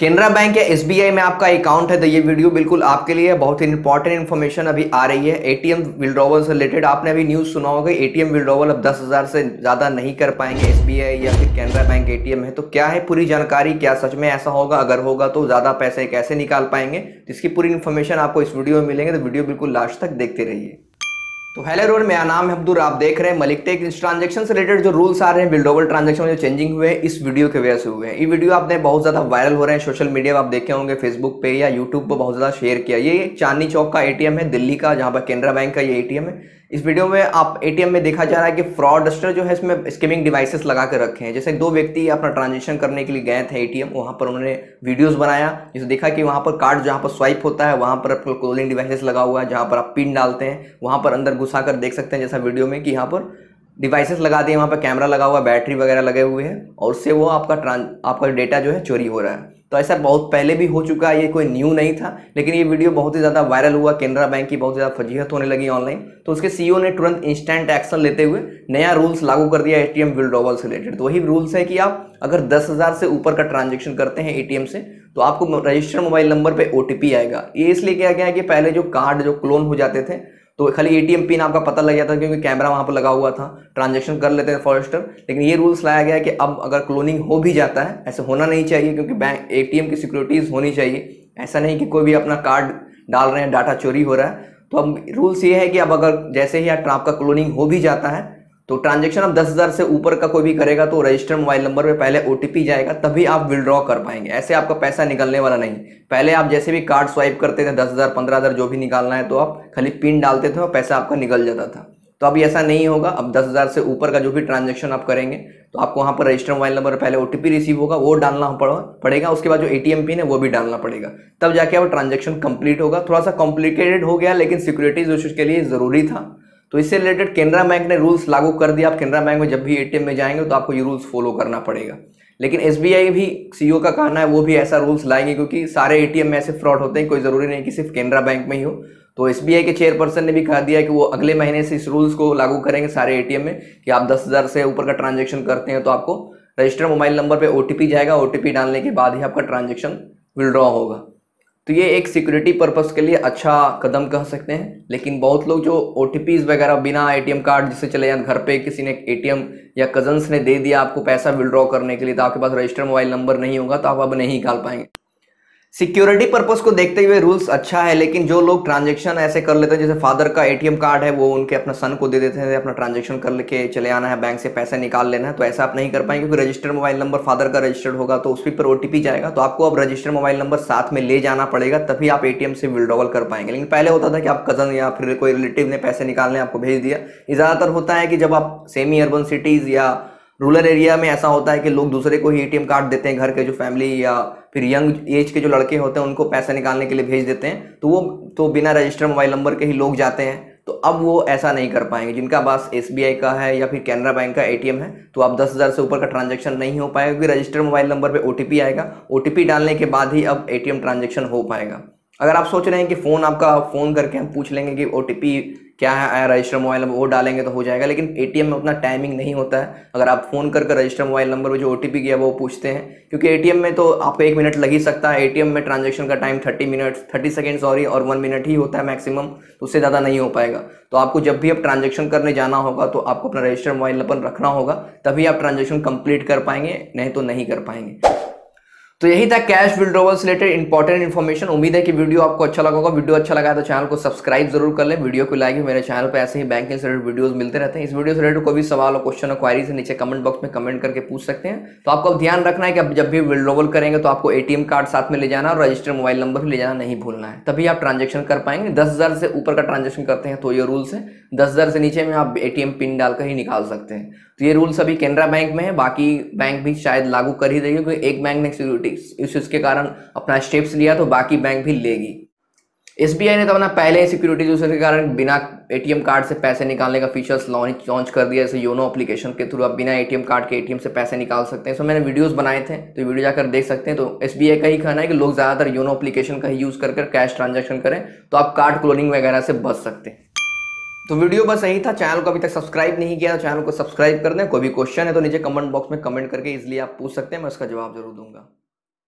Canara bank या SBI में आपका अकाउंट है तो ये वीडियो बिल्कुल आपके लिए बहुत ही इंपॉर्टेंट इन्फॉर्मेशन अभी आ रही है। एटीएम विड्रॉवल से रिलेटेड आपने अभी न्यूज़ सुना होगा। एटीएम विड्रॉवल अब 10,000 से ज़्यादा नहीं कर पाएंगे एसबीआई या फिर केनरा बैंक एटीएम है तो क्या है पूरी जानकारी, क्या सच में ऐसा होगा, अगर होगा तो ज़्यादा पैसे कैसे निकाल पाएंगे, इसकी पूरी इन्फॉर्मेशन आपको इस वीडियो में मिलेंगे, तो वीडियो बिल्कुल लास्ट तक देखते रहिए। तो हेलो एवरीवन, मेरा नाम है अब्दुल, आप देख रहे हैं MallicK TecH। इस ट्रांजेक्शन से रिलेटेड जो रूल्स आ रहे हैं विड्रॉवल ट्रांजेक्शन जो चेंजिंग हुए हैं इस वीडियो के वजह से हुए हैं। ये वीडियो आपने बहुत ज़्यादा वायरल हो रहे हैं सोशल मीडिया पर, आप देखे होंगे फेसबुक पे या यूट्यूब पर बहुत ज़्यादा शेयर किया। ये चांदनी चौक का एटीएम है दिल्ली का, जहाँ पर केनरा बैंक का ये एटीएम है। इस वीडियो में आप एटीएम में देखा जा रहा है कि फ्रॉडस्टर जो है इसमें स्कैमिंग डिवाइसेस लगा कर रखे हैं। जैसे दो व्यक्ति अपना ट्रांजेक्शन करने के लिए गए थे एटीएम, वहाँ पर उन्होंने वीडियोस बनाया जिसे देखा कि वहाँ पर कार्ड जहाँ पर स्वाइप होता है वहाँ पर आपको कॉलिंग डिवाइसेस लगा हुआ है, जहाँ पर आप पिन डालते हैं वहाँ पर अंदर घुसा कर देख सकते हैं। जैसा वीडियो में कि यहाँ पर डिवाइसेस लगा दिए, वहाँ पर कैमरा लगा हुआ है, बैटरी वगैरह लगे हुए हैं और उससे वो आपका डेटा जो है चोरी हो रहा है। तो ऐसा बहुत पहले भी हो चुका है, ये कोई न्यू नहीं था, लेकिन ये वीडियो बहुत ही ज़्यादा वायरल हुआ। केनरा बैंक की बहुत ज़्यादा फजीहत होने लगी ऑनलाइन, तो उसके सीईओ ने तुरंत इंस्टेंट एक्शन लेते हुए नया रूल्स लागू कर दिया एटीएम विड्रॉवल से रिलेटेड। तो वही रूल्स है कि आप अगर 10,000 से ऊपर का ट्रांजेक्शन करते हैं एटीएम से तो आपको रजिस्टर्ड मोबाइल नंबर पर ओटीपी आएगा। ये इसलिए किया गया है कि पहले जो कार्ड जो क्लोन हो जाते थे तो खाली एटीएम पिन आपका पता लग जाता क्योंकि कैमरा वहाँ पर लगा हुआ था, ट्रांजैक्शन कर लेते हैं फॉरेस्टर। लेकिन ये रूल्स लाया गया है कि अब अगर क्लोनिंग हो भी जाता है, ऐसे होना नहीं चाहिए क्योंकि बैंक एटीएम की सिक्योरिटीज़ होनी चाहिए, ऐसा नहीं कि कोई भी अपना कार्ड डाल रहे हैं डाटा चोरी हो रहा है। तो अब रूल्स ये है कि अब अगर जैसे ही आपका क्लोनिंग हो भी जाता है तो ट्रांजेक्शन अब 10,000 से ऊपर का कोई भी करेगा तो रजिस्टर्ड मोबाइल नंबर पे पहले ओटीपी जाएगा तभी आप विड्रॉ कर पाएंगे, ऐसे आपका पैसा निकलने वाला नहीं। पहले आप जैसे भी कार्ड स्वाइप करते थे 10,000 15,000 जो भी निकालना है तो आप खाली पिन डालते थे और पैसा आपका निकल जाता था। तो अभी ऐसा नहीं होगा, अब 10,000 से ऊपर का जो भी ट्रांजेक्शन आप करेंगे तो आपको वहाँ पर रजिस्टर्ड मोबाइल नंबर पर पहले ओटीपी रिसीव होगा, वो डालना पड़ेगा, उसके बाद जो एटीएम पिन है वो भी डालना पड़ेगा, तब जाके अब ट्रांजेक्शन कंप्लीट होगा। थोड़ा सा कॉम्प्लिकेटेड हो गया लेकिन सिक्योरिटीज उसके लिए ज़रूरी था, तो इससे रिलेटेड केनरा बैंक ने रूल्स लागू कर दिया। आप केनरा बैंक में जब भी एटीएम में जाएंगे तो आपको ये रूल्स फॉलो करना पड़ेगा। लेकिन एसबीआई भी सीईओ का कहना है वो भी ऐसा रूल्स लाएंगे क्योंकि सारे एटीएम में ऐसे फ्रॉड होते हैं, कोई ज़रूरी नहीं कि सिर्फ केनरा बैंक में ही हो। तो एसबीआई के चेयरपर्सन ने भी कहा दिया कि वो अगले महीने से इस रूल्स को लागू करेंगे सारे एटीएम में कि आप 10,000 से ऊपर का ट्रांजेक्शन करते हैं तो आपको रजिस्टर्ड मोबाइल नंबर पर ओटीपी जाएगा, ओटीपी डालने के बाद ही आपका ट्रांजेक्शन विड्रॉ होगा। तो ये एक सिक्योरिटी पर्पस के लिए अच्छा कदम कह सकते हैं। लेकिन बहुत लोग जो ओटीपीज़ वगैरह बिना एटीएम कार्ड जिससे चले जाए, घर पे किसी ने एटीएम या कजन्स ने दे दिया आपको पैसा विड्रॉ करने के लिए तो आपके पास रजिस्टर्ड मोबाइल नंबर नहीं होगा तो आप अब नहीं निकाल पाएंगे। सिक्योरिटी पर्पस को देखते हुए रूल्स अच्छा है, लेकिन जो लोग ट्रांजेक्शन ऐसे कर लेते हैं जैसे फादर का एटीएम कार्ड है वो उनके अपना सन को दे देते हैं, अपना ट्रांजेक्शन कर लेके चले आना है, बैंक से पैसा निकाल लेना है, तो ऐसा आप नहीं कर पाएंगे क्योंकि रजिस्टर्ड मोबाइल नंबर फादर का रजिस्टर्ड होगा तो उसी पर ओटीपी जाएगा। तो आपको अब रजिस्टर्ड मोबाइल नंबर साथ में ले जाना पड़ेगा तभी आप एटीएम से विड्रॉवल कर पाएंगे। लेकिन पहले होता था कि आप कज़न या फिर कोई रिलेटिव ने पैसे निकालने आपको भेज दिया। ये ज़्यादातर होता है कि जब आप सेमी अर्बन सिटीज़ या रूरल एरिया में ऐसा होता है कि लोग दूसरे को ही एटीएम कार्ड देते हैं, घर के जो फैमिली या फिर यंग एज के जो लड़के होते हैं उनको पैसा निकालने के लिए भेज देते हैं, तो वो तो बिना रजिस्टर्ड मोबाइल नंबर के ही लोग जाते हैं। तो अब वो ऐसा नहीं कर पाएंगे। जिनका पास एसबीआई का है या फिर केनरा बैंक का एटीएम है तो आप 10,000 से ऊपर का ट्रांजेक्शन नहीं हो पाएगा क्योंकि रजिस्टर्ड मोबाइल नंबर पर ओटीपी आएगा, ओटीपी डालने के बाद ही अब एटीएम ट्रांजेक्शन हो पाएगा। अगर आप सोच रहे हैं कि फ़ोन करके हम पूछ लेंगे कि ओटीपी क्या है रजिस्टर्ड मोबाइल नंबर, वो डालेंगे तो हो जाएगा, लेकिन एटीएम में उतना टाइमिंग नहीं होता है। अगर आप फ़ोन करके रजिस्टर्ड मोबाइल नंबर पर जो ओटीपी गया वो पूछते हैं क्योंकि एटीएम में तो आपको 1 मिनट लग ही सकता है। एटीएम में ट्रांजेक्शन का टाइम 30 सेकेंड और 1 मिनट ही होता है मैक्सिमम, तो उससे ज़्यादा नहीं हो पाएगा। तो आपको जब भी आप ट्रांजेक्शन करने जाना होगा तो आपको अपना रजिस्टर्ड मोबाइल नंबर रखना होगा तभी आप ट्रांजेक्शन कंप्लीट कर पाएंगे, नहीं तो नहीं कर पाएंगे। तो यही था कैश विड्रॉवल से रिलेटेड इंपॉर्टेंट इन्फॉर्मेशन। उम्मीद है कि वीडियो आपको अच्छा लगा होगा। वीडियो अच्छा लगा तो चैनल को सब्सक्राइब जरूर कर लें, वीडियो को लाइक। मेरे चैनल पर ऐसे ही बैंकिंग से रिलेटेड वीडियोस मिलते रहते हैं। इस वीडियो से रिलेटेड कोई भी सवाल और क्वेश्चन और क्वारीज नीचे कमेंट बॉक्स में कमेंट करके पूछ सकते हैं। तो आपको अब ध्यान रखना है कि अब जब भी विड्रॉवल करेंगे तो आपको एटीएम कार्ड साथ में ले जाना और रजिस्टर्ड मोबाइल नंबर ले जाना नहीं भूलना है, तभी आप ट्रांजेक्शन कर पाएंगे। 10,000 से ऊपर का ट्रांजेक्शन करते हैं तो ये रूल्स है, 10,000 से नीचे में आप एटीएम पिन डालकर ही निकाल सकते हैं। तो ये रूल्स अभी केनरा बैंक में है, बाकी बैंक भी शायद लागू कर ही देगी क्योंकि एक बैंक ने सिक्योरिटी इश्यूज के कारण अपना स्टेप्स लिया तो बाकी बैंक भी लेगी। एसबीआई ने तो अपना पहले ही सिक्योरिटी इश्यूज के कारण बिना एटीएम कार्ड से पैसे निकालने का फीचर्स लॉन्च कर दिया, जैसे योनो एप्लीकेशन के थ्रू आप बिना एटीएम कार्ड के एटीएम से पैसे निकाल सकते हैं। सो मैंने वीडियोस बनाए थे तो वीडियो जाकर देख सकते हैं। तो एसबीआई का ही कहना है कि लोग ज़्यादातर योनो एप्लीकेशन का ही यूज़ कर कैश ट्रांजेक्शन करें तो आप कार्ड क्लोनिंग वगैरह से बच सकते हैं। तो वीडियो बस यही था। चैनल को अभी तक सब्सक्राइब नहीं किया तो चैनल को सब्सक्राइब कर दें। कोई भी क्वेश्चन है तो नीचे कमेंट बॉक्स में कमेंट करके इसलिए आप पूछ सकते हैं, मैं उसका जवाब जरूर दूंगा।